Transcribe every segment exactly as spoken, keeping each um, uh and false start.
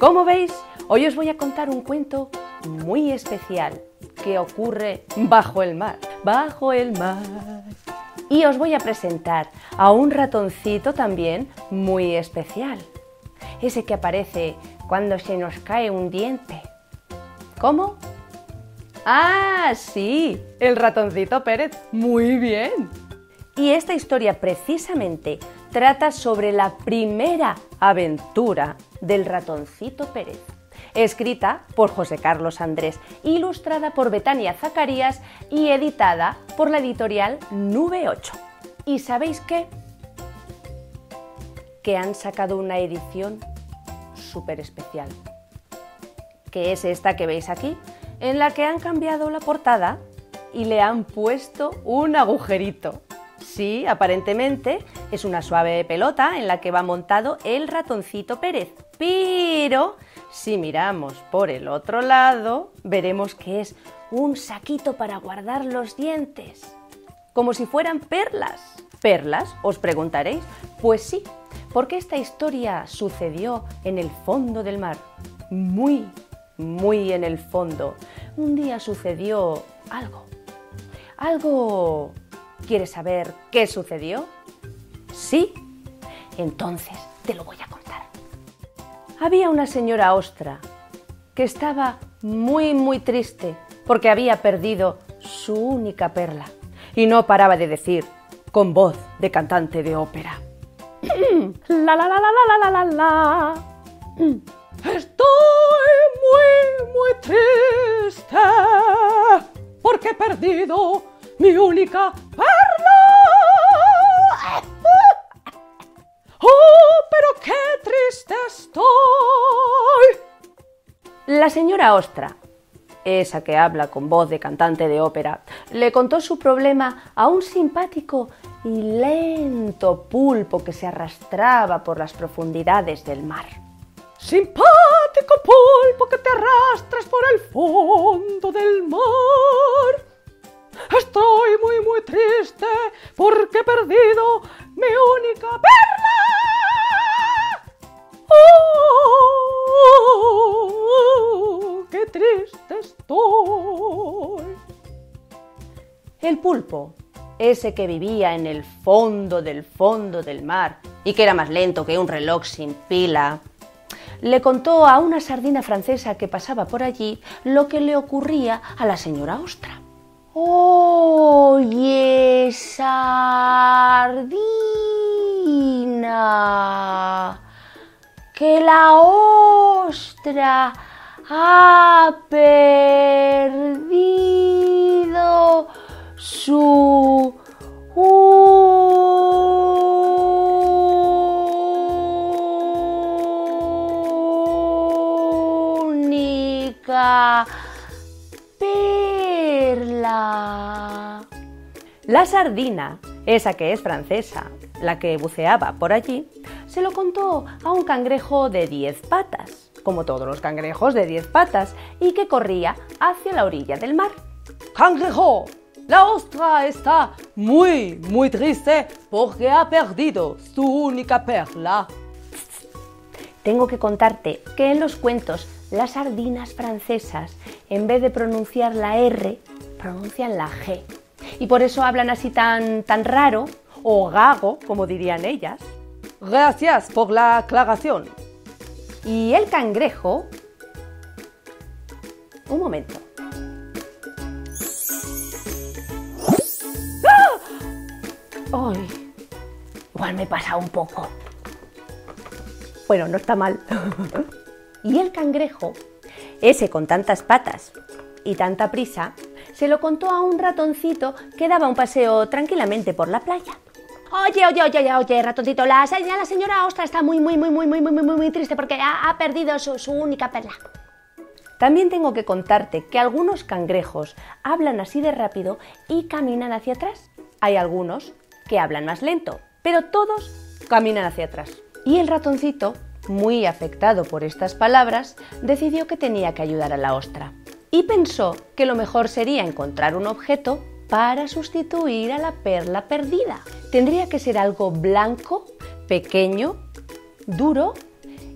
Como veis, hoy os voy a contar un cuento muy especial que ocurre bajo el mar. Bajo el mar. Y os voy a presentar a un ratoncito también muy especial. Ese que aparece cuando se nos cae un diente. ¿Cómo? ¡Ah, sí! El ratoncito Pérez. ¡Muy bien! Y esta historia precisamente trata sobre la primera aventura del ratoncito Pérez, escrita por José Carlos Andrés, ilustrada por Betania Zacarías y editada por la editorial Nube ocho. ¿Y sabéis qué? Que han sacado una edición súper especial, que es esta que veis aquí, en la que han cambiado la portada y le han puesto un agujerito. Sí, aparentemente es una suave pelota en la que va montado el ratoncito Pérez, pero si miramos por el otro lado, veremos que es un saquito para guardar los dientes, como si fueran perlas. ¿Perlas? Os preguntaréis. Pues sí, porque esta historia sucedió en el fondo del mar, muy, muy en el fondo. Un día sucedió algo, algo... ¿Quieres saber qué sucedió? ¿Sí? Entonces te lo voy a contar. Había una señora ostra que estaba muy muy triste porque había perdido su única perla y no paraba de decir con voz de cantante de ópera: la la la la la la la la. Estoy muy muy triste porque he perdido mi única perla. ¡Oh, pero qué triste estoy! La señora ostra, esa que habla con voz de cantante de ópera, le contó su problema a un simpático y lento pulpo que se arrastraba por las profundidades del mar. Simpático pulpo que te arrastras por el fondo del mar. Estoy muy muy triste porque he perdido mi única perla. ¡Oh, qué triste estoy! El pulpo, ese que vivía en el fondo del fondo del mar y que era más lento que un reloj sin pila, le contó a una sardina francesa que pasaba por allí lo que le ocurría a la señora ostra. ¡Oye, sardina! ¡Que la ostra ha perdido su única perla! La sardina, esa que es francesa, la que buceaba por allí, se lo contó a un cangrejo de diez patas, como todos los cangrejos de diez patas, y que corría hacia la orilla del mar. ¡Cangrejo! La ostra está muy, muy triste porque ha perdido su única perla. Tengo que contarte que en los cuentos las sardinas francesas, en vez de pronunciar la erre, pronuncian la ge. Y por eso hablan así tan, tan raro, o gago, como dirían ellas. Gracias por la aclaración. Y el cangrejo... Un momento. ¡Ah! ¡Ay! Igual me he pasado un poco. Bueno, no está mal. Y el cangrejo, ese con tantas patas y tanta prisa, se lo contó a un ratoncito que daba un paseo tranquilamente por la playa. Oye, oye, oye, oye, oye, ratoncito, la, la señora ostra está muy, muy, muy, muy, muy, muy, muy, muy triste porque ha, ha perdido su, su única perla. También tengo que contarte que algunos cangrejos hablan así de rápido y caminan hacia atrás. Hay algunos que hablan más lento, pero todos caminan hacia atrás. Y el ratoncito, muy afectado por estas palabras, decidió que tenía que ayudar a la ostra y pensó que lo mejor sería encontrar un objeto para sustituir a la perla perdida. Tendría que ser algo blanco, pequeño, duro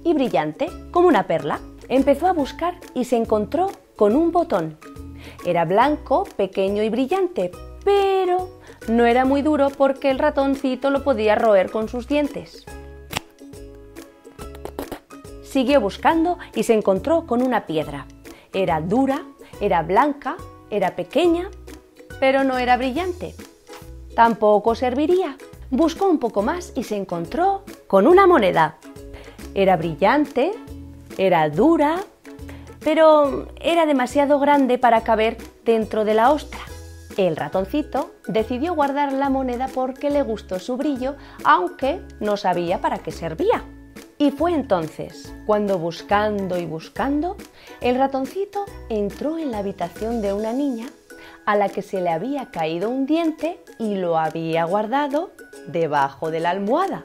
y brillante como una perla. Empezó a buscar y se encontró con un botón. Era blanco, pequeño y brillante, pero no era muy duro porque el ratoncito lo podía roer con sus dientes. Siguió buscando y se encontró con una piedra. Era dura, era blanca, era pequeña, pero no era brillante. Tampoco serviría. Buscó un poco más y se encontró con una moneda. Era brillante, era dura, pero era demasiado grande para caber dentro de la ostra. El ratoncito decidió guardar la moneda porque le gustó su brillo, aunque no sabía para qué servía. Y fue entonces cuando, buscando y buscando, el ratoncito entró en la habitación de una niña a la que se le había caído un diente y lo había guardado debajo de la almohada.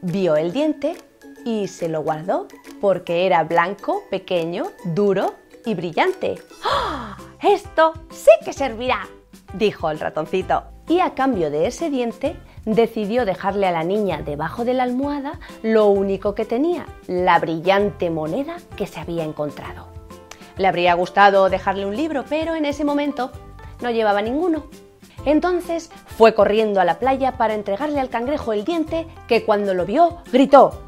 Vio el diente y se lo guardó porque era blanco, pequeño, duro y brillante. ¡Oh! ¡Esto sí que servirá!, dijo el ratoncito. Y a cambio de ese diente, decidió dejarle a la niña debajo de la almohada lo único que tenía, la brillante moneda que se había encontrado. Le habría gustado dejarle un libro, pero en ese momento no llevaba ninguno. Entonces fue corriendo a la playa para entregarle al cangrejo el diente, que cuando lo vio gritó: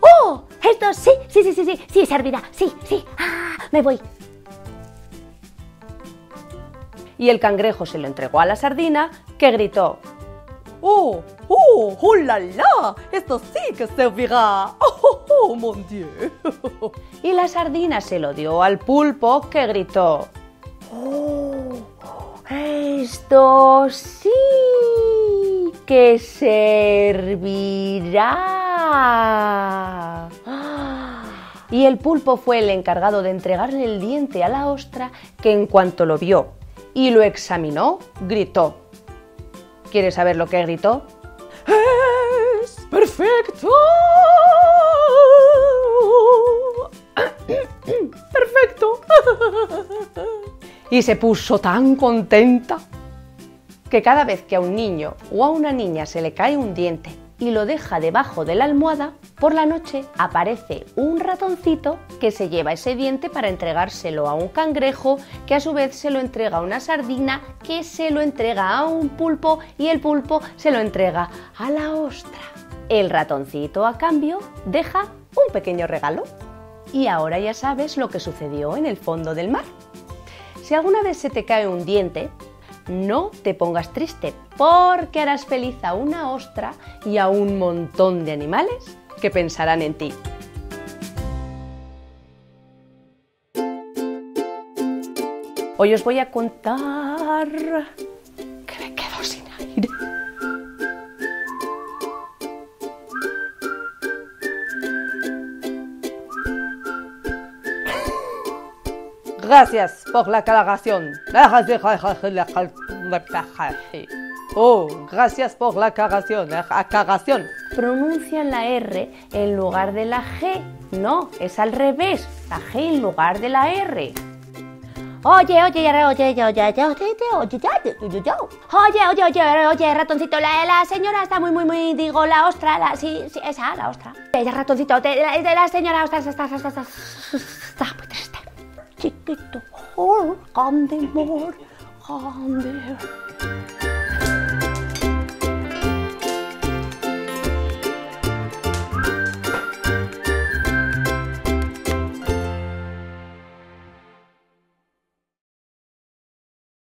¡Oh! ¡Esto sí, sí, sí, sí, sí, sí servirá! ¡Sí, sí! ¡Ah! ¡Me voy! Y el cangrejo se lo entregó a la sardina, que gritó: ¡Oh! ¡Oh! ¡Oh, la, la! ¡Esto sí que servirá! ¡Oh, oh, oh, mon Dieu! Y la sardina se lo dio al pulpo, que gritó: ¡Oh! ¡Esto sí que servirá! Y el pulpo fue el encargado de entregarle el diente a la ostra, que en cuanto lo vio y lo examinó, gritó. ¿Quieres saber lo que gritó? ¡Es perfecto! ¡Perfecto! Y se puso tan contenta que cada vez que a un niño o a una niña se le cae un diente y lo deja debajo de la almohada, por la noche aparece un ratoncito que se lleva ese diente para entregárselo a un cangrejo, que a su vez se lo entrega a una sardina, que se lo entrega a un pulpo y el pulpo se lo entrega a la ostra. El ratoncito, a cambio, deja un pequeño regalo. Y ahora ya sabes lo que sucedió en el fondo del mar. Si alguna vez se te cae un diente, no te pongas triste, porque harás feliz a una ostra y a un montón de animales que pensarán en ti. Hoy os voy a contar que me quedo sin aire. Gracias por la aclaración. Oh, gracias por la aclaración. Aclaración. Pronuncian la R en lugar de la G. No, es al revés. La G en lugar de la R. Oye, oye, oye, oye, oye, oye, oye, oye, oye, oye, ratoncito, la, la señora está muy, muy, muy, digo, la ostra, la, sí, sí, esa, la ostra. Ella, ratoncito, de la, la señora ostra, está, está, está, está, está, muy triste. Chiquito, oh, grande amor, grande.